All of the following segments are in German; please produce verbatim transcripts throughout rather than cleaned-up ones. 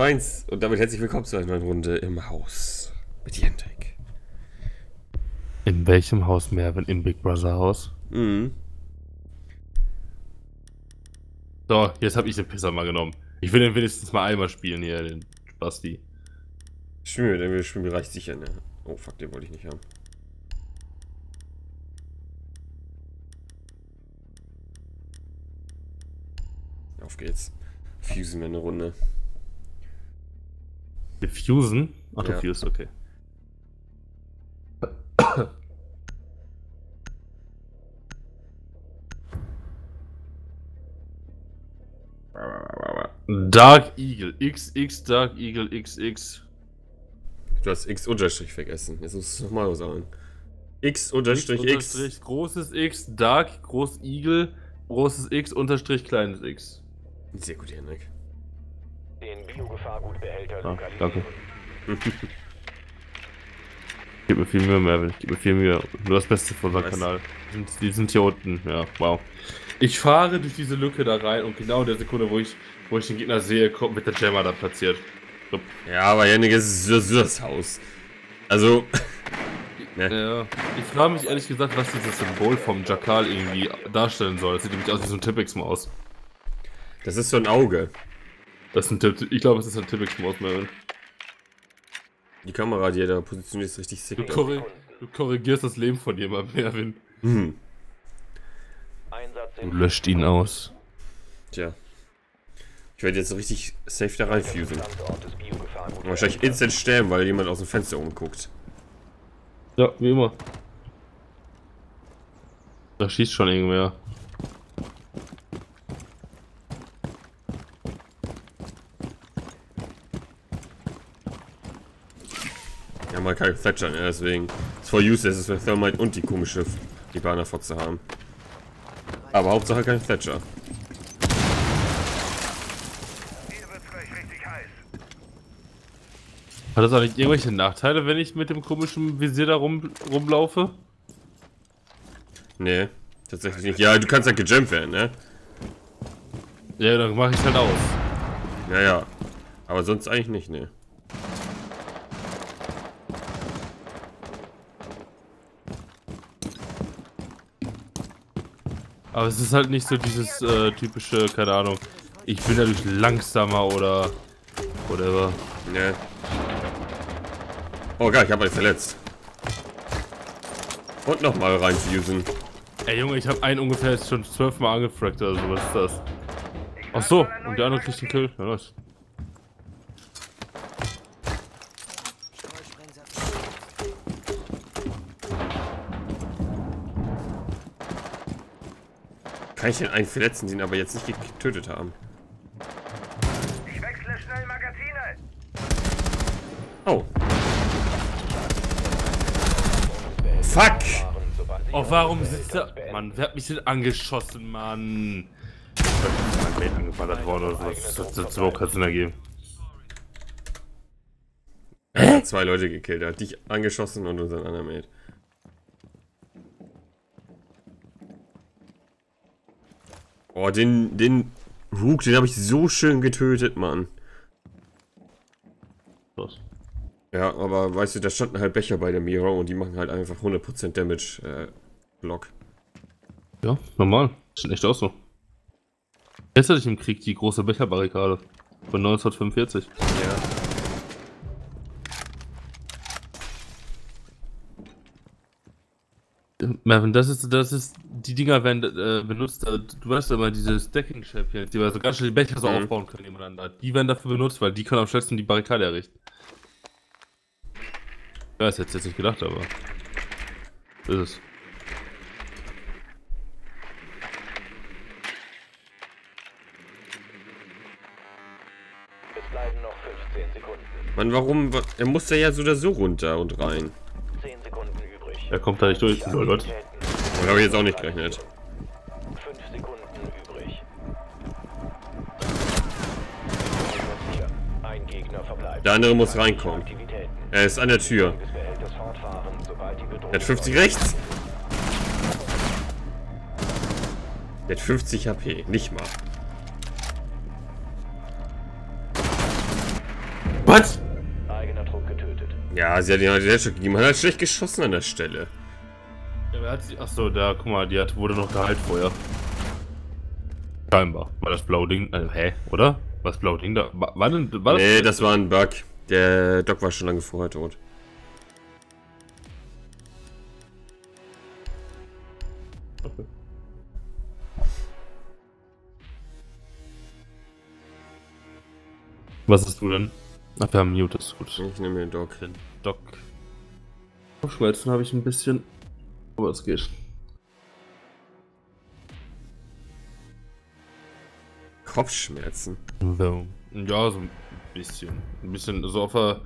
meins. Und damit herzlich willkommen zu einer neuen Runde im Haus mit Jendrik. In welchem Haus mehr, wenn im Big Brother Haus? Mhm. So, jetzt habe ich den Pisser mal genommen. Ich will den wenigstens mal einmal spielen hier, den Basti. Schön, der will schon reicht sicher, ne? Oh fuck, den wollte ich nicht haben. Auf geht's. Fusen wir eine Runde. Wir fusen? Ach, du fusest, okay. Dark Eagle, X X, Dark Eagle, X X. Du hast X Unterstrich vergessen. Jetzt musst du es nochmal sagen. X Unterstrich X. X großes X, Dark, groß Eagle, großes X, Unterstrich, kleines X. Sehr gut, Henrik. Den Biogefahrgutbehälter ah, danke. Gib mir viel Mühe, Mervin. Gib mir viel Mühe. Nur das Beste von unserem Kanal. Die sind hier unten. Ja, wow. Ich fahre durch diese Lücke da rein und genau in der Sekunde, wo ich, wo ich den Gegner sehe, kommt mit der Jammer da platziert. Stop. Ja, aber Henrik, es ist das Haus. Also. Ne. Ja. Ich frage mich ehrlich gesagt, was dieses Symbol vom Jackal irgendwie darstellen soll. Das sieht nämlich aus wie so ein Tippex-Maus. Das ist so ein Auge. Das ist ein Tipp. Ich glaube, es ist ein Tippex-Maus, Mervin. Die Kamera, die da positioniert, ist richtig sick. Du, korrig du korrigierst das Leben von jemandem, Mervin. Hm. Und löscht ihn aus. Tja. Ich werde jetzt richtig safe da reinfusen. Und wahrscheinlich instant sterben, weil jemand aus dem Fenster oben guckt. Ja, wie immer. Da schießt schon irgendwer. Ja, mal kein Fletcher, ja, deswegen. It's for useless, dass wir Thermite und die komische Hibana-Fotze haben. Aber Hauptsache kein Fletcher. Hat das eigentlich irgendwelche Nachteile, wenn ich mit dem komischen Visier da rum, rumlaufe? Nee, tatsächlich nicht. Ja, du kannst halt gejumpt werden, ne? Ja, dann mach ich's halt aus. Ja, ja. Aber sonst eigentlich nicht, ne. Aber es ist halt nicht so dieses äh, typische, keine Ahnung, ich bin dadurch langsamer oder... whatever. Ne. Oh geil, ich habe einen verletzt. Und nochmal reinfusen. Ey Junge, ich habe einen ungefähr jetzt schon zwölfmal angefragt oder so, was ist das? Ach so, und der andere kriegt den Kill. Ja, los. Kann ich den einen verletzen, den aber jetzt nicht getötet haben? Ich wechsle schnell Magazine. Oh. Fuck! Oh, warum sitzt er... Mann, wer hat mich denn angeschossen, Mann? Ich hab nicht angefallert worden oder sowas. Das hat überhaupt keinen Sinn ergeben. Er hat zwei Leute gekillt. Er hat dich angeschossen und unseren anderen Mate. Oh, den... den... Rook, den habe ich so schön getötet, Mann. Was? Ja, aber weißt du, da standen halt Becher bei der Mira und die machen halt einfach hundert Prozent Damage äh, Block. Ja, normal. Sieht echt aus so. Jetzt hatte ich im Krieg die große Becherbarrikade von neunzehnhundertfünfundvierzig. Ja. Mervin, das ist, das ist, die Dinger werden äh, benutzt, äh, du weißt ja immer diese Stacking-Schäppchen, die man so ganz schnell die Becher so mhm. aufbauen können nebeneinander. Die werden dafür benutzt, weil die können am schnellsten die Barrikade errichten. Ja, das hätte ich jetzt nicht gedacht, aber das ist es. Es bleiben noch fünfzehn Sekunden. Mann, warum? Er muss da ja so oder so runter und rein. zehn Sekunden übrig. Er kommt da nicht durch, oh Gott. Da habe ich jetzt auch nicht gerechnet. fünf Sekunden übrig. Ein Gegner verbleibt. Der andere muss reinkommen. Er ist an der Tür. Der hat fünfzig rechts. Der hat fünfzig H P. Nicht mal. Was? Eigener Druck getötet. Ja, sie hat ihn halt den Headshot gegeben. Man hat schlecht geschossen an der Stelle. Ja, wer hat sie... Achso, da, guck mal, die hat, wurde noch gehalten vorher. Scheinbar. War das blaue Ding... Äh, hä? Oder? Was blaue Ding da? War, war denn... War das nee, das war ein Bug. Der Doc war schon lange vorher tot. Okay. Was hast du denn? Ach, wir haben Mute, ist gut. Ich nehme den Doc. Den Doc. Schmerzen habe ich ein bisschen. Aber es geht. Kopfschmerzen? Ja, so ein bisschen. Ein bisschen so auf der,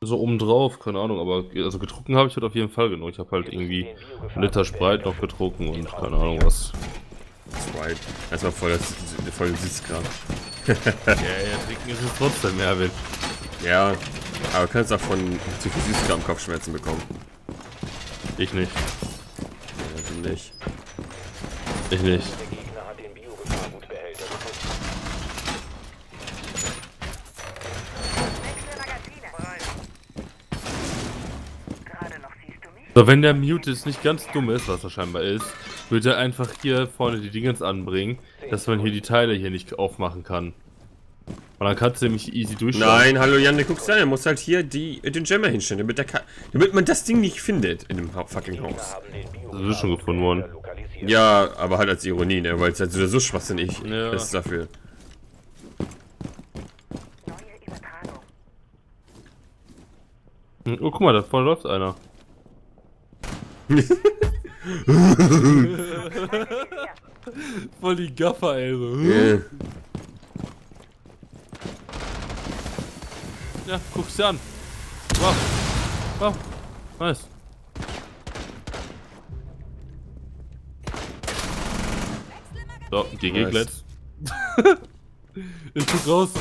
so oben drauf, keine Ahnung, aber also getrunken habe ich halt auf jeden Fall genug. Ich habe halt irgendwie einen Liter Sprite noch getrunken und keine Ahnung was. Sprite. Erstmal voll das voll Sitzkram. Ja, ja, trinken ist es trotzdem, Erwin. Ja, aber du kannst auch von zu viel Süßkram Kopfschmerzen bekommen. Ich nicht. Ja, du nicht. Ich nicht. So, wenn der Mute ist, nicht ganz dumm ist, was er scheinbar ist, wird er einfach hier vorne die Dingens anbringen, dass man hier die Teile hier nicht aufmachen kann. Und dann kannst du nämlich easy durchschauen. Nein, hallo Jan, guck's dir an, er muss halt hier die, den Jammer hinstellen, damit, der Ka damit man das Ding nicht findet in dem fucking Haus. Das ist schon gefunden worden. Ja, aber halt als Ironie, ne, weil es halt so schwachsinnig ja. ist dafür. Oh, guck mal, da vorne läuft einer. Voll die Gaffer, ey. So. Yeah. Ja, guck's dir an. Wow. Wow. Nice. So, die nice. Geglitzt. Ich guck raus.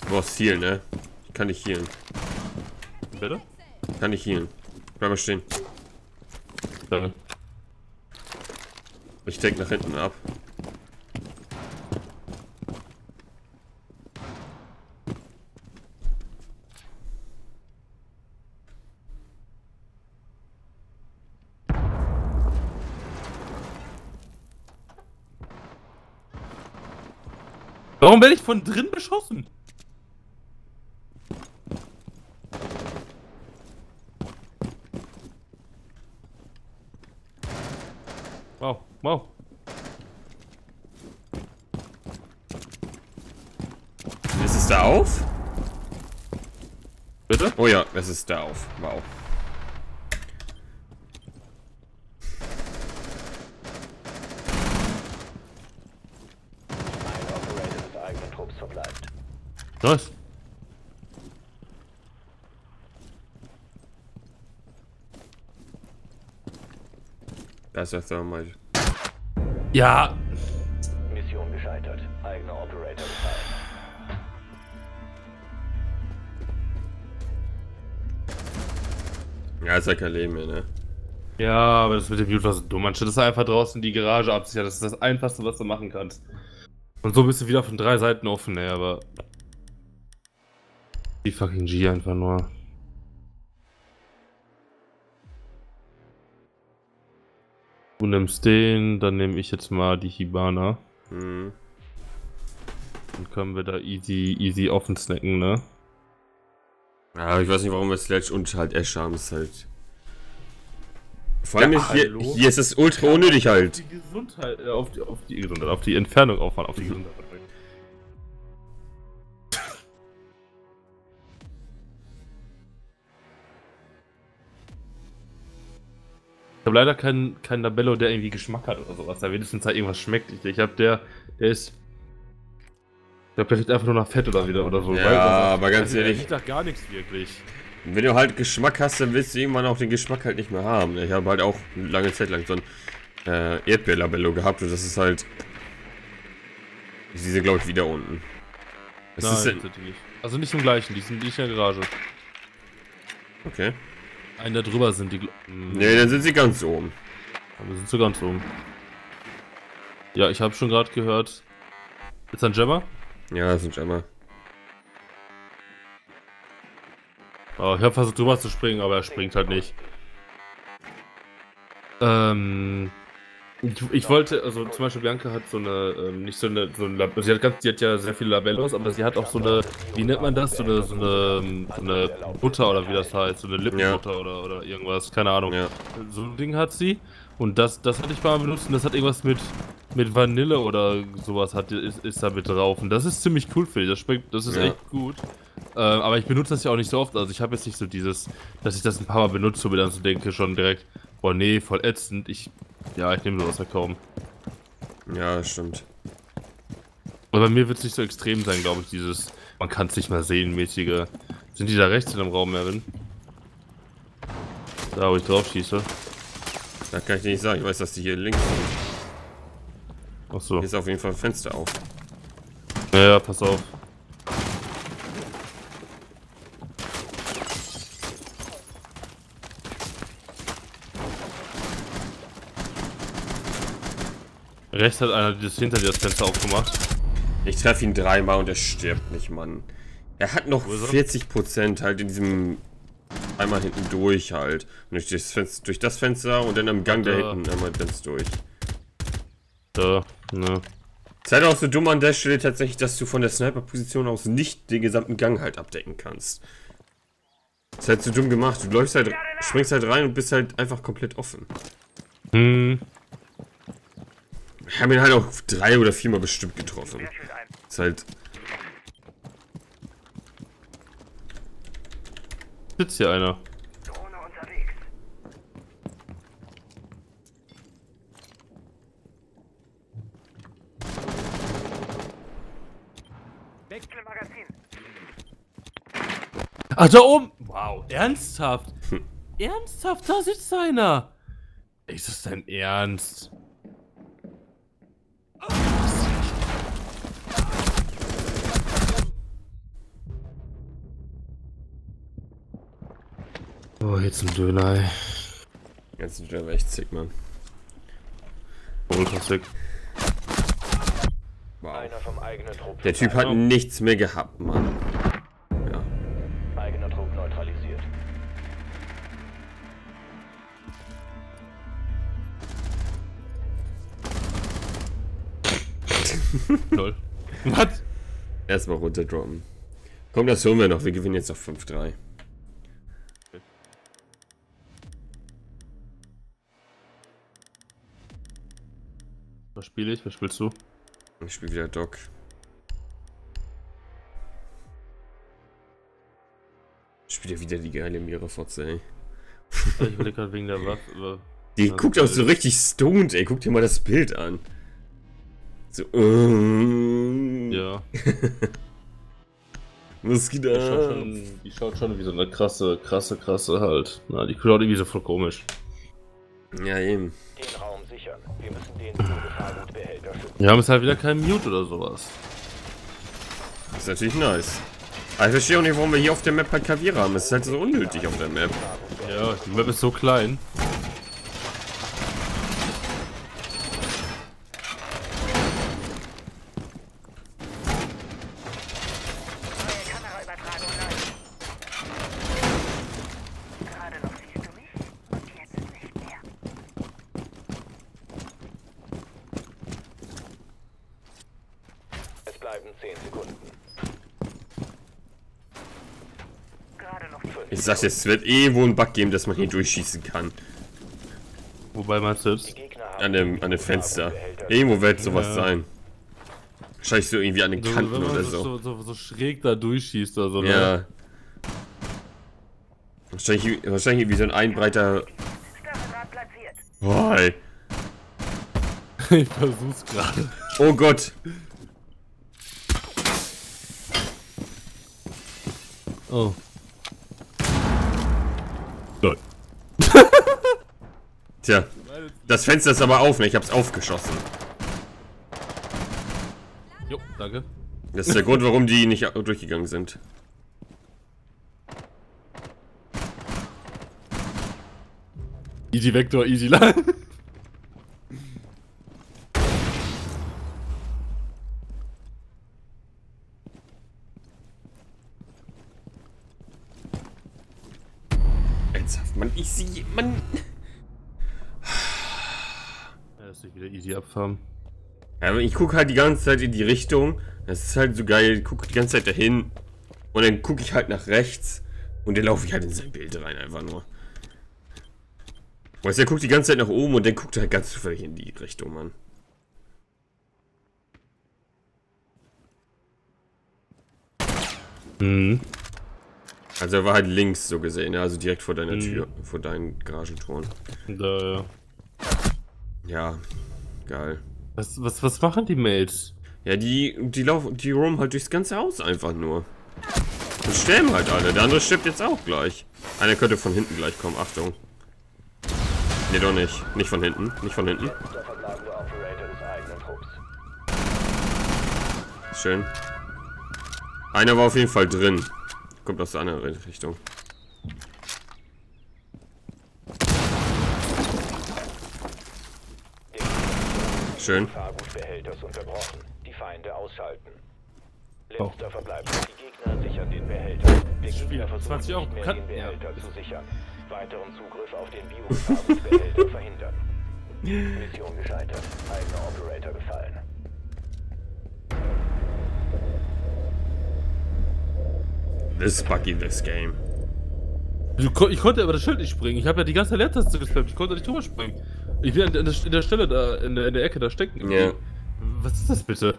Du brauchst healen, ne? Ich kann nicht healen. Bitte? Kann nicht healen. Bleib mal stehen. Danke. Ich denk nach hinten ab. Warum werde ich von drin beschossen? Wow, wow. Ist es da auf? Bitte? Oh ja, es ist da auf. Wow. Nice. Da ist der Thermite. Ja! Mission gescheitert. Eigener Operator gefallen. Ja, ist ja kein Leben mehr, ne? Ja, aber das mit dem Mute war so dumm. Anstatt dass er einfach draußen die Garage absichert. Das ist das Einfachste, was du machen kannst. Und so bist du wieder von drei Seiten offen, ne? Aber. Die fucking G einfach nur. Du nimmst den, dann nehme ich jetzt mal die Hibana. Mhm. Dann können wir da easy, easy offen snacken, ne? Ja, ich weiß nicht, warum wir Sledge und halt Ash haben, ist halt... Vor allem ja, ist hier, hier ist es ultra unnötig halt. Auf die Gesundheit, äh, auf, die, auf die Gesundheit, auf die Entfernung auffahren, auf die Gesundheit. Ich habe leider keinen kein Labello, der irgendwie Geschmack hat oder sowas. Da wenigstens halt irgendwas schmeckt. Ich, ich habe der, der ist. Der riecht einfach nur nach Fett oder wieder oder so. Ja, Weiter. aber ganz ehrlich. Der riecht nach gar nichts wirklich. Wenn du halt Geschmack hast, dann willst du irgendwann auch den Geschmack halt nicht mehr haben. Ich habe halt auch eine lange Zeit lang so ein äh, Erdbeer-Labello gehabt und das ist halt. Ich sehe sie, glaube ich, wieder unten. Das Nein, ist natürlich. Also nicht im gleichen, die sind nicht in der Garage. Okay. Einen da drüber sind die. Ne, dann sind sie ganz oben. Aber sind sie ganz oben. Ja, ich habe schon gerade gehört. Ist ein Jammer? Ja, ist ein Jammer. Oh, ich habe versucht drüber zu springen, aber er springt halt nicht. Ähm. Ich, ich wollte, also zum Beispiel Bianca hat so eine, ähm, nicht so eine, so eine sie hat ganz, die hat ja sehr viele Labellos, aber sie hat auch so eine, wie nennt man das, so eine, so eine, so eine Butter oder wie das heißt, so eine Lippenbutter ja. oder, oder irgendwas, keine Ahnung. Ja. So ein Ding hat sie und das, das hatte ich mal benutzt und das hat irgendwas mit, mit Vanille oder sowas hat, ist, ist da mit drauf und das ist ziemlich cool für dich, das schmeckt, das ist ja. echt gut. Ähm, aber ich benutze das ja auch nicht so oft, also ich habe jetzt nicht so dieses, dass ich das ein paar Mal benutze, um mir dann zu denken, schon direkt, boah nee, voll ätzend, ich... Ja, ich nehme sowas ja kaum. Ja, stimmt. Aber bei mir wird es nicht so extrem sein, glaube ich, dieses... Man kann es nicht mehr sehen, mäßige... Sind die da rechts in dem Raum, Mervin? Da, wo ich drauf schieße. Da kann ich dir nicht sagen, ich weiß, dass die hier links sind. Achso. Hier ist auf jeden Fall ein Fenster auf. Ja, pass auf. Rechts hat einer das hinter dir das Fenster aufgemacht. Ich treffe ihn dreimal und er stirbt nicht, Mann. Er hat noch vierzig Prozent halt in diesem... Einmal hinten durch halt. Und durch das Fenster, durch das Fenster und dann am Gang da, da hinten einmal ganz durch. Da, ne. Es ist halt auch so dumm an der Stelle tatsächlich, dass du von der Sniper-Position aus nicht den gesamten Gang halt abdecken kannst. Das ist halt so dumm gemacht. Du läufst halt, springst halt rein und bist halt einfach komplett offen. Hm. Ich habe ihn halt auch drei oder viermal bestimmt getroffen. Ist halt. Sitzt hier einer. Ach, da oben! Wow, ernsthaft? Hm. Ernsthaft, da sitzt einer! Ist das dein Ernst? Oh, jetzt ein Döner, ey. Jetzt ein Döner echt sick, Mann. Ultra sick. Wow. Einer vom eigenen Trupp. Der Typ hat nichts mehr gehabt, Mann. Ja. Eigener Trupp neutralisiert. Lol. Was? Erstmal runterdroppen. Komm, das holen wir noch. Wir gewinnen jetzt auf fünf drei. Was spiele ich? Was spielst du? Ich spiele wieder Doc. Ich spiele wieder die geile Mira-Fotze, ey. Ich überlege gerade wegen der Waffe. Die ja, guckt auch so richtig stoned, ey. Guck dir mal das Bild an. So. Uh. Ja. Was geht da? Die schaut, schon, die schaut schon wie so eine krasse, krasse, krasse halt. Na, die schaut irgendwie so voll komisch. Ja, eben. Den Raum sichern. Wir müssen den Gefahrgutbehälter schützen. Wir haben jetzt halt wieder keinen Mute oder sowas. Das ist natürlich nice. Aber ich verstehe auch nicht, warum wir hier auf der Map halt Kavira haben. Es ist halt so unnötig auf der Map. Ja, die Map ist so klein. Ich sag, es wird eh wohl ein Bug geben, dass man hier durchschießen kann. Wobei man selbst an dem, an dem Fenster. Irgendwo wird sowas ja. sein. Wahrscheinlich so irgendwie an den so, Kanten oder so. So, so. So schräg da durchschießt oder so. Ja. Ne? Wahrscheinlich, wahrscheinlich wie so ein einbreiter. Boah, ey. Ich versuch's gerade. Oh Gott. Oh. Nein. Tja, das Fenster ist aber auf, ne? Ich hab's aufgeschossen. Jo, danke. Das ist der Grund, warum die nicht durchgegangen sind. Easy Vector, easy Line. Ernsthaft, Mann, ich sehe, Mann. Ja, das ist wieder easy abfahren. Ja, ich gucke halt die ganze Zeit in die Richtung. Das ist halt so geil. Ich gucke die ganze Zeit dahin. Und dann gucke ich halt nach rechts. Und dann laufe ich halt in sein Bild rein, einfach nur. Weißt du, er guckt die ganze Zeit nach oben und dann guckt er halt ganz zufällig in die Richtung, Mann. Mhm. Also er war halt links, so gesehen, also direkt vor deiner mhm. Tür, vor deinen Garagentoren. Da, ja. Ja, geil. Was, was, was machen die Mates? Ja, die, die laufen, die roamen halt durchs ganze Haus einfach nur. Und sterben halt alle, der andere stirbt jetzt auch gleich. Einer könnte von hinten gleich kommen, Achtung. Nee, doch nicht. Nicht von hinten. Nicht von hinten. Schön. Einer war auf jeden Fall drin. Kommt aus der anderen Richtung. Schön. Oh. Das Spiel hat zwanzig Euro bekannt. Ja. Weiteren Zugriff auf den Bio-Fahrungsbehälter verhindern. Mission gescheitert. Eigener Operator gefallen. This is buggy, this game. Ich, kon ich konnte aber das Schild nicht springen. Ich habe ja die ganze Leertaste gespammt. Ich konnte nicht drüber springen. Ich bin an der, in der Stelle da, in der, in der Ecke da stecken. Yeah. Was ist das bitte?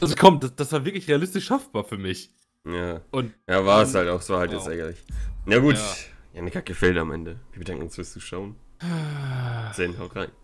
Also komm, das, das war wirklich realistisch schaffbar für mich. Ja, und ja, war es halt auch, so halt wow. Jetzt ärgerlich. Na gut, ja, ja, eine Kacke fällt am Ende. Wir bedanken uns fürs Zuschauen. Sehen, haut rein.